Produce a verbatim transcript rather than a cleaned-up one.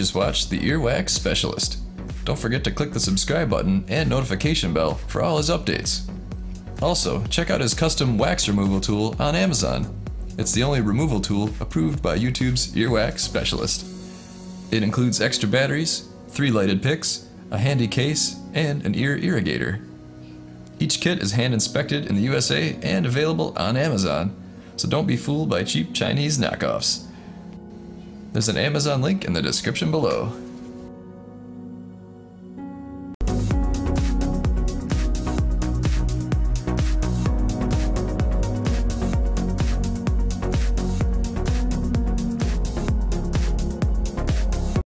just watched The Earwax Specialist. Don't forget to click the subscribe button and notification bell for all his updates. Also, check out his custom wax removal tool on Amazon. It's the only removal tool approved by YouTube's Earwax Specialist. It includes extra batteries, three lighted picks, a handy case, and an ear irrigator. Each kit is hand inspected in the U S A and available on Amazon, so don't be fooled by cheap Chinese knockoffs. There's an Amazon link in the description below.